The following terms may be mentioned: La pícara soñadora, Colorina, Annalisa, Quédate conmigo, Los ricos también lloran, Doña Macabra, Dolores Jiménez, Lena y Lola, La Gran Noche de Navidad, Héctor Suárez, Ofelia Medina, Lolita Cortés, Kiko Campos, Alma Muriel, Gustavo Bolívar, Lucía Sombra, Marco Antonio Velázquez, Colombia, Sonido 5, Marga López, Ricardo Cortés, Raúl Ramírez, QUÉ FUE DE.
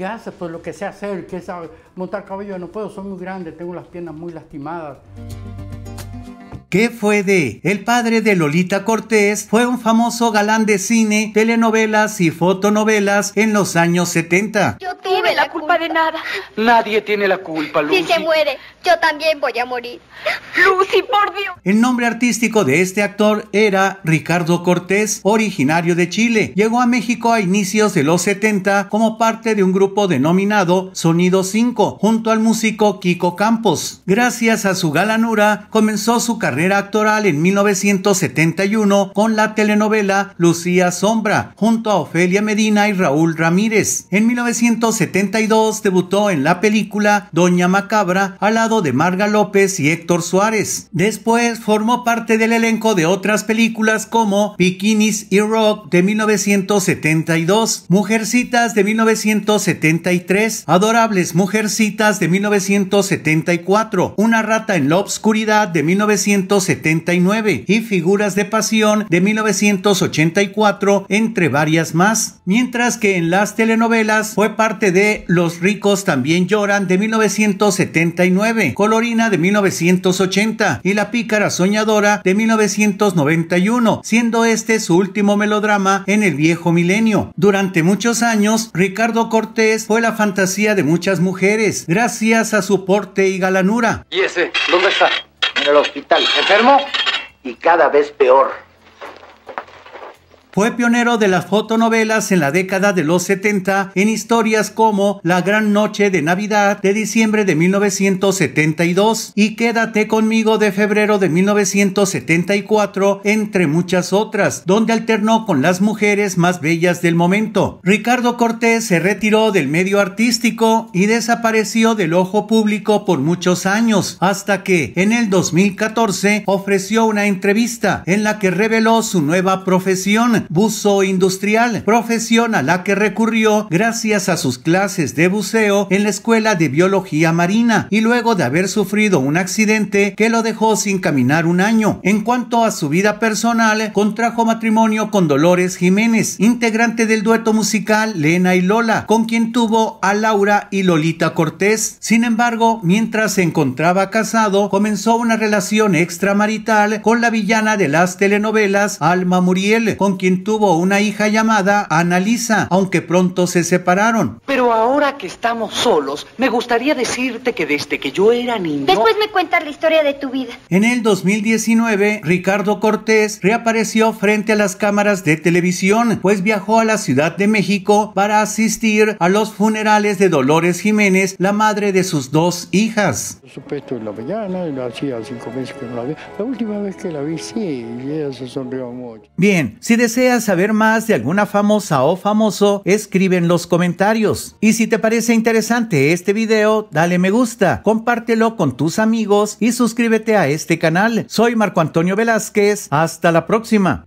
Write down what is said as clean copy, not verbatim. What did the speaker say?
¿qué haces? Pues lo que sé hacer, ¿qué sabes? Montar caballo no puedo, soy muy grande, tengo las piernas muy lastimadas. ¿Qué fue de? El padre de Lolita Cortés fue un famoso galán de cine, telenovelas y fotonovelas en los años 70. Yo tuve la culpa de nada. Nadie tiene la culpa, Lucy. Si se muere, yo también voy a morir. Lucy, por Dios. El nombre artístico de este actor era Ricardo Cortés, originario de Chile. Llegó a México a inicios de los 70 como parte de un grupo denominado Sonido 5, junto al músico Kiko Campos. Gracias a su galanura, comenzó su carrera actoral en 1971 con la telenovela Lucía Sombra junto a Ofelia Medina y Raúl Ramírez. En 1972 debutó en la película Doña Macabra al lado de Marga López y Héctor Suárez. Después formó parte del elenco de otras películas como Bikinis y Rock de 1972, Mujercitas de 1973, Adorables Mujercitas de 1974, Una rata en la obscuridad de 1979 y Figuras de Pasión de 1984, entre varias más, mientras que en las telenovelas fue parte de Los ricos también lloran de 1979, Colorina de 1980 y La pícara soñadora de 1991, siendo este su último melodrama en el viejo milenio. Durante muchos años, Ricardo Cortés fue la fantasía de muchas mujeres, gracias a su porte y galanura. ¿Y ese? ¿Dónde está? En el hospital, enfermo y cada vez peor. Fue pionero de las fotonovelas en la década de los 70 en historias como La Gran Noche de Navidad de diciembre de 1972 y Quédate conmigo de febrero de 1974, entre muchas otras, donde alternó con las mujeres más bellas del momento. Ricardo Cortés se retiró del medio artístico y desapareció del ojo público por muchos años, hasta que en el 2014 ofreció una entrevista en la que reveló su nueva profesión: buzo industrial, profesión a la que recurrió gracias a sus clases de buceo en la Escuela de Biología Marina y luego de haber sufrido un accidente que lo dejó sin caminar un año. En cuanto a su vida personal, contrajo matrimonio con Dolores Jiménez, integrante del dueto musical Lena y Lola, con quien tuvo a Laura y Lolita Cortés. Sin embargo, mientras se encontraba casado, comenzó una relación extramarital con la villana de las telenovelas Alma Muriel, con quien tuvo una hija llamada Annalisa, aunque pronto se separaron. Pero ahora que estamos solos, me gustaría decirte que desde que yo era niño... Después me cuentas la historia de tu vida. En el 2019, Ricardo Cortés reapareció frente a las cámaras de televisión, pues viajó a la Ciudad de México para asistir a los funerales de Dolores Jiménez, la madre de sus dos hijas. Supe esto en la mañana, y lo hacía 5 meses que no la vi. La última vez que la vi, sí, y ella se sonrió mucho. Bien, si deseas saber más de alguna famosa o famoso, escribe en los comentarios. Y si te parece interesante este video, dale me gusta, compártelo con tus amigos y suscríbete a este canal. Soy Marco Antonio Velázquez, hasta la próxima.